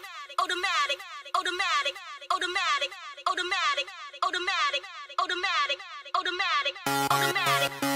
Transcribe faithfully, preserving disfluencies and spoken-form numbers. automatic, automatic, automatic, automatic, automatic, automatic, automatic, automatic, automatic.